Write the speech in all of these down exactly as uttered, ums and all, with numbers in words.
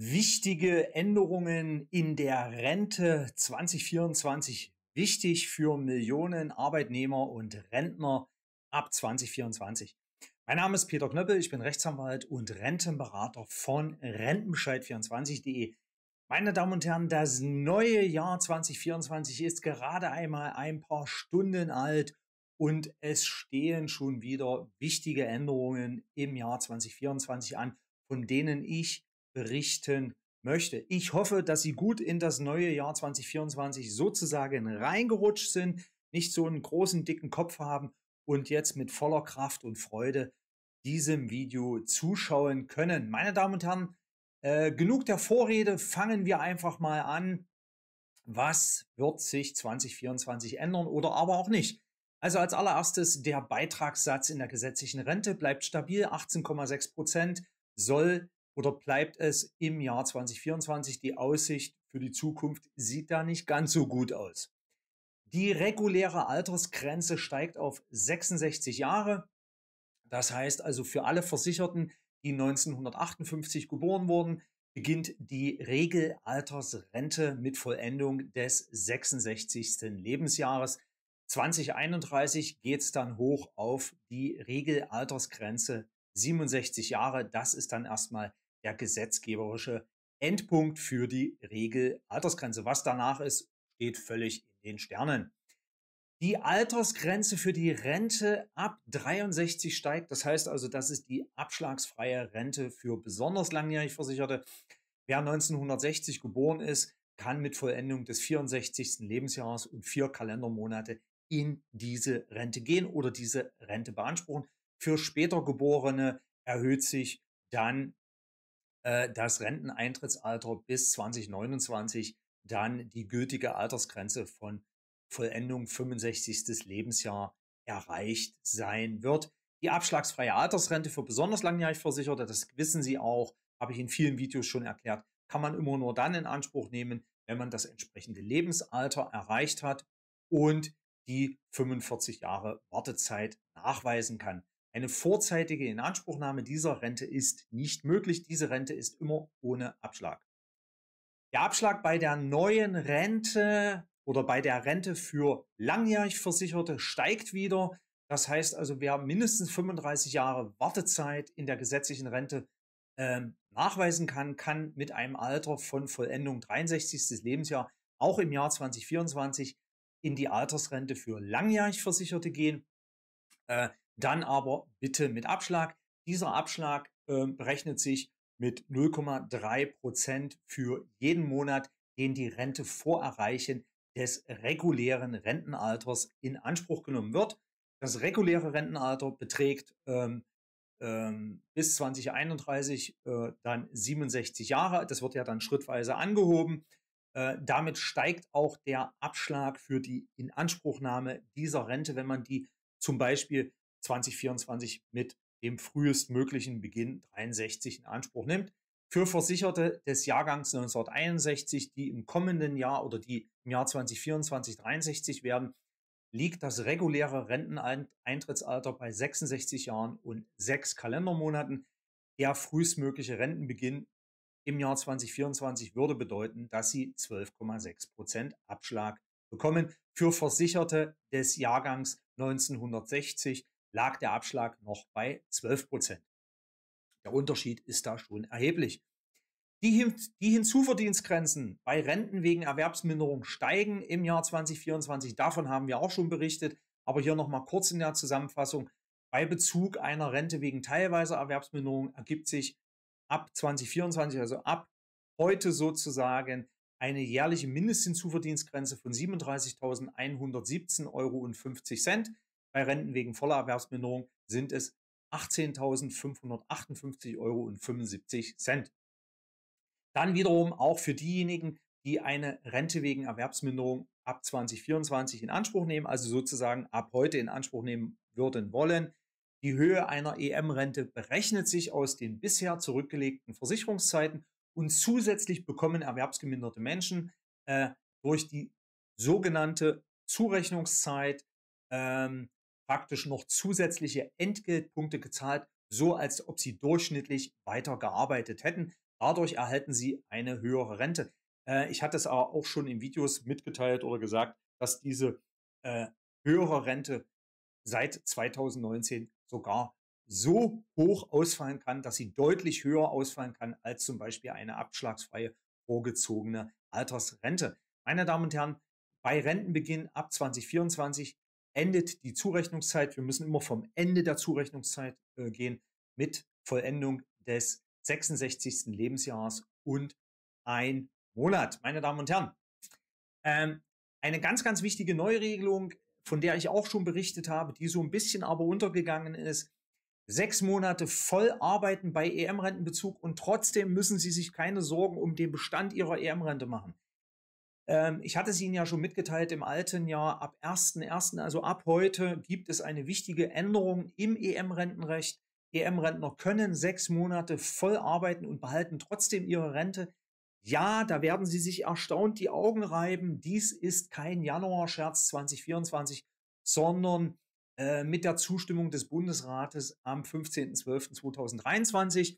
wichtige Änderungen in der Rente zwanzig vierundzwanzig wichtig für Millionen Arbeitnehmer und Rentner ab zwanzig vierundzwanzig. Mein Name ist Peter Knöppel, ich bin Rechtsanwalt und Rentenberater von Rentenbescheid vierundzwanzig punkt de. Meine Damen und Herren, das neue Jahr zwanzig vierundzwanzig ist gerade einmal ein paar Stunden alt und es stehen schon wieder wichtige Änderungen im Jahr zwanzig vierundzwanzig an, von denen ich berichten möchte. Ich hoffe, dass Sie gut in das neue Jahr zwanzig vierundzwanzig sozusagen reingerutscht sind, nicht so einen großen, dicken Kopf haben und jetzt mit voller Kraft und Freude diesem Video zuschauen können. Meine Damen und Herren, äh, genug der Vorrede, fangen wir einfach mal an. Was wird sich zwanzig vierundzwanzig ändern oder aber auch nicht? Also als allererstes, der Beitragssatz in der gesetzlichen Rente bleibt stabil, achtzehn Komma sechs Prozent soll oder bleibt es im Jahr zwanzig vierundzwanzig? Die Aussicht für die Zukunft sieht da nicht ganz so gut aus. Die reguläre Altersgrenze steigt auf sechsundsechzig Jahre. Das heißt also, für alle Versicherten, die neunzehnhundertachtundfünfzig geboren wurden, beginnt die Regelaltersrente mit Vollendung des sechsundsechzigsten Lebensjahres. zwanzig einunddreißig geht es dann hoch auf die Regelaltersgrenze siebenundsechzig Jahre. Das ist dann erstmal der gesetzgeberische Endpunkt für die Regelaltersgrenze. Was danach ist, steht völlig in den Sternen. Die Altersgrenze für die Rente ab dreiundsechzig steigt. Das heißt also, das ist die abschlagsfreie Rente für besonders langjährig Versicherte. Wer neunzehnhundertsechzig geboren ist, kann mit Vollendung des vierundsechzigsten Lebensjahres und vier Kalendermonate in diese Rente gehen oder diese Rente beanspruchen. Für später Geborene erhöht sich dann äh, das Renteneintrittsalter bis zwanzig neunundzwanzig, dann die gültige Altersgrenze von Vollendung fünfundsechzigsten Lebensjahr erreicht sein wird. Die abschlagsfreie Altersrente für besonders langjährig Versicherte, das wissen Sie auch, habe ich in vielen Videos schon erklärt, kann man immer nur dann in Anspruch nehmen, wenn man das entsprechende Lebensalter erreicht hat und die fünfundvierzig Jahre Wartezeit nachweisen kann. Eine vorzeitige Inanspruchnahme dieser Rente ist nicht möglich. Diese Rente ist immer ohne Abschlag. Der Abschlag bei der neuen Rente oder bei der Rente für langjährig Versicherte steigt wieder. Das heißt also, wer mindestens fünfunddreißig Jahre Wartezeit in der gesetzlichen Rente äh, nachweisen kann, kann mit einem Alter von Vollendung dreiundsechzigsten Lebensjahr auch im Jahr zwanzig vierundzwanzig in die Altersrente für langjährig Versicherte gehen. Äh, Dann aber bitte mit Abschlag. Dieser Abschlag äh, berechnet sich mit null Komma drei Prozent für jeden Monat, den die Rente vor Erreichen des regulären Rentenalters in Anspruch genommen wird. Das reguläre Rentenalter beträgt ähm, ähm, bis zwanzig einunddreißig äh, dann siebenundsechzig Jahre. Das wird ja dann schrittweise angehoben. Äh, damit steigt auch der Abschlag für die Inanspruchnahme dieser Rente, wenn man die zum Beispiel zwanzig vierundzwanzig mit dem frühestmöglichen Beginn dreiundsechzig in Anspruch nimmt. Für Versicherte des Jahrgangs neunzehnhunderteinundsechzig, die im kommenden Jahr oder die im Jahr zwanzig vierundzwanzig dreiundsechzig werden, liegt das reguläre Renteneintrittsalter bei sechsundsechzig Jahren und sechs Kalendermonaten. Der frühestmögliche Rentenbeginn im Jahr zwanzig vierundzwanzig würde bedeuten, dass sie zwölf Komma sechs Prozent Abschlag bekommen. Für Versicherte des Jahrgangs neunzehnhundertsechzig lag der Abschlag noch bei zwölf Prozent. Der Unterschied ist da schon erheblich. Die, Hin die Hinzuverdienstgrenzen bei Renten wegen Erwerbsminderung steigen im Jahr zwanzig vierundzwanzig. Davon haben wir auch schon berichtet, aber hier nochmal kurz in der Zusammenfassung. Bei Bezug einer Rente wegen teilweiser Erwerbsminderung ergibt sich ab zwanzig vierundzwanzig, also ab heute sozusagen, eine jährliche Mindesthinzuverdienstgrenze von siebenunddreißigtausendeinhundertsiebzehn Euro fünfzig. Bei Renten wegen voller Erwerbsminderung sind es achtzehntausendfünfhundertachtundfünfzig Euro fünfundsiebzig. Dann wiederum auch für diejenigen, die eine Rente wegen Erwerbsminderung ab zwanzig vierundzwanzig in Anspruch nehmen, also sozusagen ab heute in Anspruch nehmen würden wollen. Die Höhe einer E M-Rente berechnet sich aus den bisher zurückgelegten Versicherungszeiten und zusätzlich bekommen erwerbsgeminderte Menschen äh, durch die sogenannte Zurechnungszeit Ähm, praktisch noch zusätzliche Entgeltpunkte gezahlt, so als ob sie durchschnittlich weitergearbeitet hätten. Dadurch erhalten Sie eine höhere Rente. Äh, ich hatte es aber auch schon in Videos mitgeteilt oder gesagt, dass diese äh, höhere Rente seit zweitausendneunzehn sogar so hoch ausfallen kann, dass sie deutlich höher ausfallen kann als zum Beispiel eine abschlagsfreie vorgezogene Altersrente. Meine Damen und Herren, bei Rentenbeginn ab zweitausendvierundzwanzig endet die Zurechnungszeit. Wir müssen immer vom Ende der Zurechnungszeit äh, gehen mit Vollendung des sechsundsechzigsten Lebensjahres und ein Monat. Meine Damen und Herren, ähm, eine ganz, ganz wichtige Neuregelung, von der ich auch schon berichtet habe, die so ein bisschen aber untergegangen ist. Sechs Monate voll arbeiten bei E M-Rentenbezug und trotzdem müssen Sie sich keine Sorgen um den Bestand Ihrer E M-Rente machen. Ähm, ich hatte es Ihnen ja schon mitgeteilt, im alten Jahr ab ersten ersten, also ab heute, gibt es eine wichtige Änderung im E M-Rentenrecht. E M-Rentner können sechs Monate voll arbeiten und behalten trotzdem ihre Rente. Ja, da werden Sie sich erstaunt die Augen reiben. Dies ist kein Januar-Scherz zweitausendvierundzwanzig, sondern mit der Zustimmung des Bundesrates am fünfzehnten zwölften zweitausenddreiundzwanzig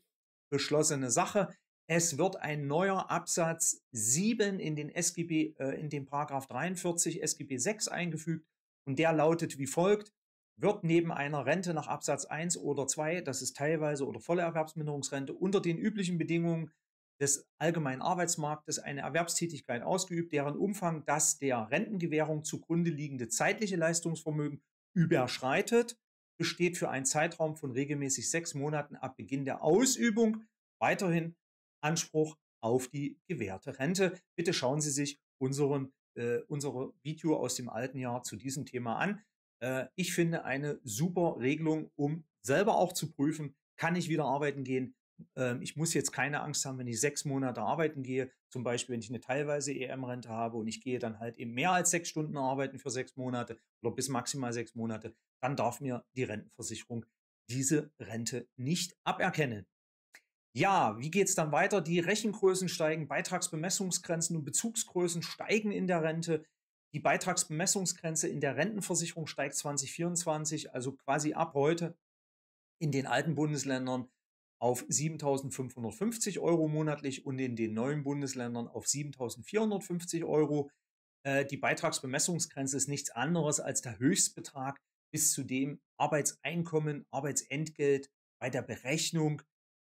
beschlossene Sache. Es wird ein neuer Absatz sieben in den S G B, äh, in den Paragraph dreiundvierzig S G B sechs eingefügt und der lautet wie folgt: Wird neben einer Rente nach Absatz eins oder zwei, das ist teilweise oder volle Erwerbsminderungsrente, unter den üblichen Bedingungen des allgemeinen Arbeitsmarktes eine Erwerbstätigkeit ausgeübt, deren Umfang das der Rentengewährung zugrunde liegende zeitliche Leistungsvermögen überschreitet, besteht für einen Zeitraum von regelmäßig sechs Monaten ab Beginn der Ausübung weiterhin Anspruch auf die gewährte Rente. Bitte schauen Sie sich unseren, äh, unsere Video aus dem alten Jahr zu diesem Thema an. Äh, ich finde eine super Regelung, um selber auch zu prüfen, kann ich wieder arbeiten gehen? Äh, ich muss jetzt keine Angst haben, wenn ich sechs Monate arbeiten gehe, zum Beispiel wenn ich eine teilweise E M-Rente habe und ich gehe dann halt eben mehr als sechs Stunden arbeiten für sechs Monate oder bis maximal sechs Monate, dann darf mir die Rentenversicherung diese Rente nicht aberkennen. Ja, wie geht es dann weiter? Die Rechengrößen steigen, Beitragsbemessungsgrenzen und Bezugsgrößen steigen in der Rente. Die Beitragsbemessungsgrenze in der Rentenversicherung steigt zweitausendvierundzwanzig, also quasi ab heute in den alten Bundesländern auf siebentausendfünfhundertfünfzig Euro monatlich und in den neuen Bundesländern auf siebentausendvierhundertfünfzig Euro. Äh, die Beitragsbemessungsgrenze ist nichts anderes als der Höchstbetrag, bis zu dem Arbeitseinkommen, Arbeitsentgelt bei der Berechnung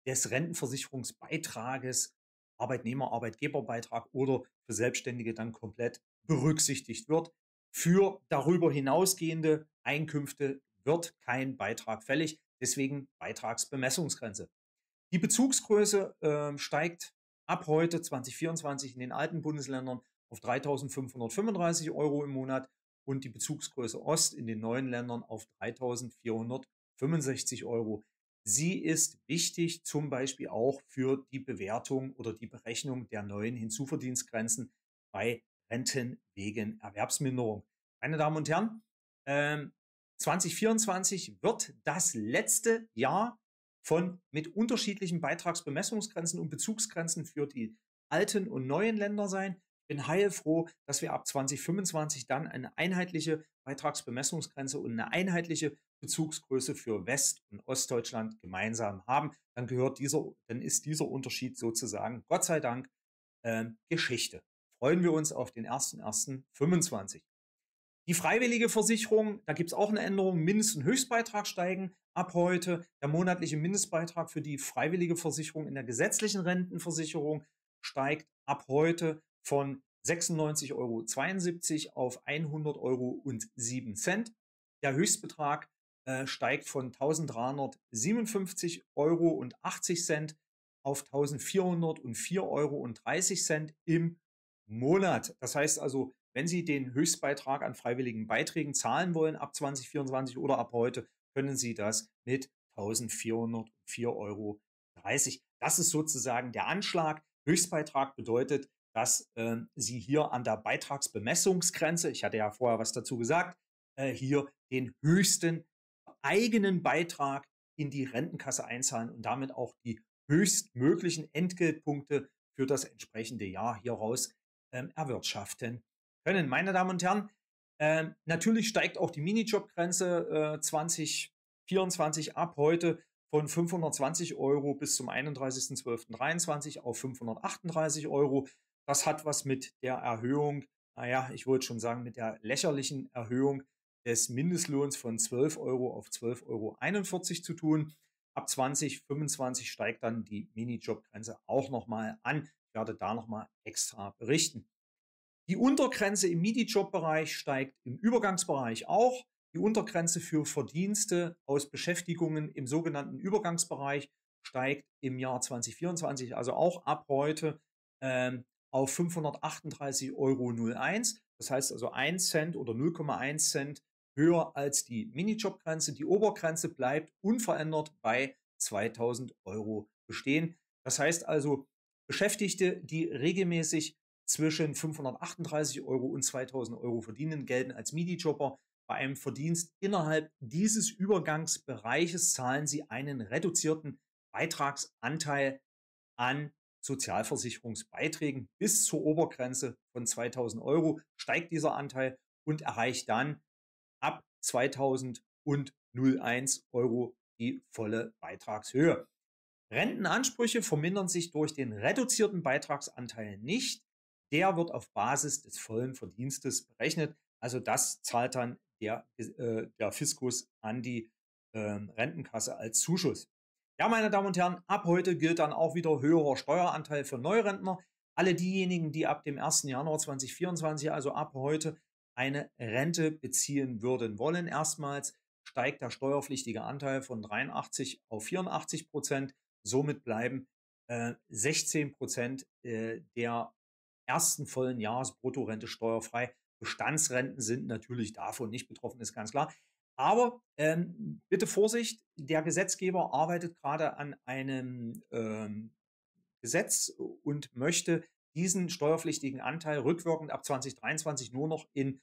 des Rentenversicherungsbeitrages, Arbeitnehmer-, Arbeitgeberbeitrag oder für Selbstständige dann komplett berücksichtigt wird. Für darüber hinausgehende Einkünfte wird kein Beitrag fällig, deswegen Beitragsbemessungsgrenze. Die Bezugsgröße äh, steigt ab heute zweitausendvierundzwanzig in den alten Bundesländern auf dreitausendfünfhundertfünfunddreißig Euro im Monat und die Bezugsgröße Ost in den neuen Ländern auf dreitausendvierhundertfünfundsechzig Euro. Sie ist wichtig zum Beispiel auch für die Bewertung oder die Berechnung der neuen Hinzuverdienstgrenzen bei Renten wegen Erwerbsminderung. Meine Damen und Herren, äh, zweitausendvierundzwanzig wird das letzte Jahr von mit unterschiedlichen Beitragsbemessungsgrenzen und Bezugsgrenzen für die alten und neuen Länder sein. Ich bin heilfroh, dass wir ab zweitausendfünfundzwanzig dann eine einheitliche Beitragsbemessungsgrenze und eine einheitliche Bezugsgröße für West- und Ostdeutschland gemeinsam haben. Dann gehört dieser, dann ist dieser Unterschied sozusagen, Gott sei Dank, äh, Geschichte. Freuen wir uns auf den ersten ersten fünfundzwanzig. Die freiwillige Versicherung, da gibt es auch eine Änderung, Mindest- und Höchstbeitrag steigen ab heute. Der monatliche Mindestbeitrag für die freiwillige Versicherung in der gesetzlichen Rentenversicherung steigt ab heute von sechsundneunzig Euro zweiundsiebzig auf hundert Euro und sieben Cent. Der Höchstbetrag äh, steigt von eintausenddreihundertsiebenundfünfzig Euro und achtzig Cent auf eintausendvierhundertvier Euro und dreißig Cent im Monat. Das heißt also, wenn Sie den Höchstbeitrag an freiwilligen Beiträgen zahlen wollen ab zweitausendvierundzwanzig oder ab heute, können Sie das mit eintausendvierhundertvier Euro dreißig. Das ist sozusagen der Anschlag. Höchstbeitrag bedeutet, dass äh, Sie hier an der Beitragsbemessungsgrenze, ich hatte ja vorher was dazu gesagt, äh, hier den höchsten eigenen Beitrag in die Rentenkasse einzahlen und damit auch die höchstmöglichen Entgeltpunkte für das entsprechende Jahr hieraus äh, erwirtschaften können. Meine Damen und Herren, äh, natürlich steigt auch die Minijobgrenze äh, zweitausendvierundzwanzig ab heute von fünfhundertzwanzig Euro bis zum einunddreißigsten zwölften dreiundzwanzig auf fünfhundertachtunddreißig Euro. Das hat was mit der Erhöhung, naja, ich wollte schon sagen, mit der lächerlichen Erhöhung des Mindestlohns von zwölf Euro auf zwölf Euro einundvierzig zu tun. Ab zwanzig fünfundzwanzig steigt dann die Minijobgrenze auch nochmal an. Ich werde da nochmal extra berichten. Die Untergrenze im Minijobbereich steigt im Übergangsbereich auch. Die Untergrenze für Verdienste aus Beschäftigungen im sogenannten Übergangsbereich steigt im Jahr zwanzig vierundzwanzig, also auch ab heute, ähm, auf fünfhundertachtunddreißig Euro null eins. Das heißt also ein Cent oder null Komma eins Cent höher als die Minijobgrenze. Die Obergrenze bleibt unverändert bei zweitausend Euro bestehen. Das heißt also, Beschäftigte, die regelmäßig zwischen fünfhundertachtunddreißig Euro und zweitausend Euro verdienen, gelten als Minijobber. Bei einem Verdienst innerhalb dieses Übergangsbereiches zahlen Sie einen reduzierten Beitragsanteil an Sozialversicherungsbeiträgen bis zur Obergrenze von zweitausend Euro, steigt dieser Anteil und erreicht dann ab zweitausend und null eins Euro die volle Beitragshöhe. Rentenansprüche vermindern sich durch den reduzierten Beitragsanteil nicht. Der wird auf Basis des vollen Verdienstes berechnet. Also das zahlt dann der, äh, der Fiskus an die äh, Rentenkasse als Zuschuss. Ja, meine Damen und Herren, ab heute gilt dann auch wieder höherer Steueranteil für Neurentner. Alle diejenigen, die ab dem ersten Januar zweitausendvierundzwanzig, also ab heute, eine Rente beziehen würden wollen. Erstmals steigt der steuerpflichtige Anteil von dreiundachtzig auf vierundachtzig Prozent. Somit bleiben äh, sechzehn Prozent äh, der ersten vollen Jahresbruttorente steuerfrei. Bestandsrenten sind natürlich davon nicht betroffen, ist ganz klar. Aber ähm, bitte Vorsicht, der Gesetzgeber arbeitet gerade an einem ähm, Gesetz und möchte diesen steuerpflichtigen Anteil rückwirkend ab zwanzig dreiundzwanzig nur noch in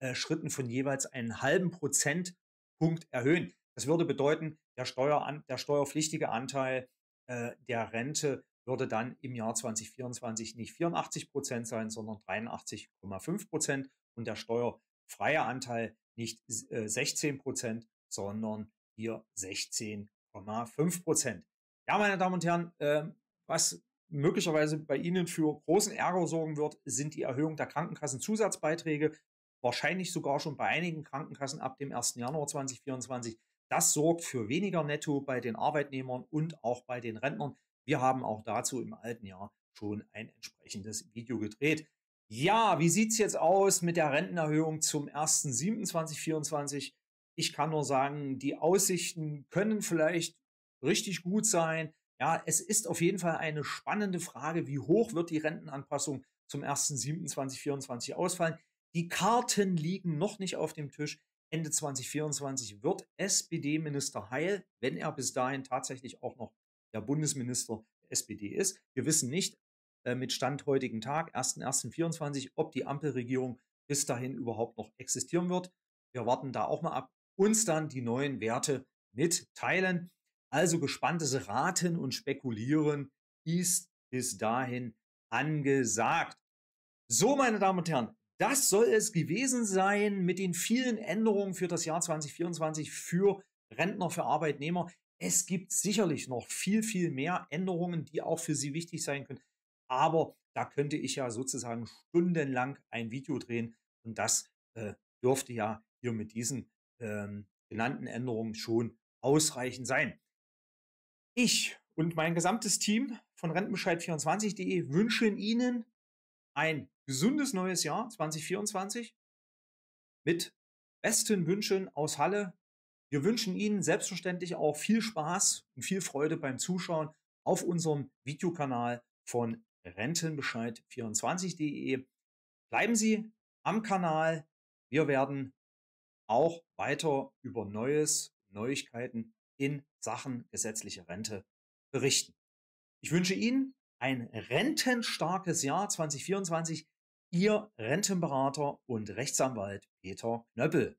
äh, Schritten von jeweils einen halben Prozentpunkt erhöhen. Das würde bedeuten, der, Steueran der steuerpflichtige Anteil äh, der Rente würde dann im Jahr zwanzig vierundzwanzig nicht vierundachtzig Prozent sein, sondern dreiundachtzig Komma fünf Prozent und der steuerfreie Anteil nicht äh, sechzehn Prozent, sondern hier sechzehn Komma fünf Prozent. Ja, meine Damen und Herren, äh, was möglicherweise bei Ihnen für großen Ärger sorgen wird, sind die Erhöhung der Krankenkassenzusatzbeiträge, wahrscheinlich sogar schon bei einigen Krankenkassen ab dem ersten Januar zweitausendvierundzwanzig. Das sorgt für weniger Netto bei den Arbeitnehmern und auch bei den Rentnern. Wir haben auch dazu im alten Jahr schon ein entsprechendes Video gedreht. Ja, wie sieht es jetzt aus mit der Rentenerhöhung zum ersten siebten zweitausendvierundzwanzig? Ich kann nur sagen, die Aussichten können vielleicht richtig gut sein. Ja, es ist auf jeden Fall eine spannende Frage, wie hoch wird die Rentenanpassung zum ersten siebten zweitausendvierundzwanzig ausfallen. Die Karten liegen noch nicht auf dem Tisch. Ende zweitausendvierundzwanzig wird S P D-Minister Heil, wenn er bis dahin tatsächlich auch noch der Bundesminister der S P D ist. Wir wissen nicht äh, mit Stand heutigen Tag, ersten ersten vierundzwanzig, ob die Ampelregierung bis dahin überhaupt noch existieren wird. Wir warten da auch mal ab, uns dann die neuen Werte mitteilen. Also gespanntes Raten und Spekulieren ist bis dahin angesagt. So, meine Damen und Herren, das soll es gewesen sein mit den vielen Änderungen für das Jahr zwanzig vierundzwanzig für Rentner, für Arbeitnehmer. Es gibt sicherlich noch viel, viel mehr Änderungen, die auch für Sie wichtig sein können. Aber da könnte ich ja sozusagen stundenlang ein Video drehen. Und das äh, dürfte ja hier mit diesen ähm, genannten Änderungen schon ausreichend sein. Ich und mein gesamtes Team von Rentenbescheid vierundzwanzig punkt de wünschen Ihnen ein gesundes neues Jahr zwanzig vierundzwanzig mit besten Wünschen aus Halle. Wir wünschen Ihnen selbstverständlich auch viel Spaß und viel Freude beim Zuschauen auf unserem Videokanal von Rentenbescheid vierundzwanzig punkt de. Bleiben Sie am Kanal. Wir werden auch weiter über Neues, Neuigkeiten in Sachen gesetzliche Rente berichten. Ich wünsche Ihnen ein rentenstarkes Jahr zwanzig vierundzwanzig. Ihr Rentenberater und Rechtsanwalt Peter Knöppel.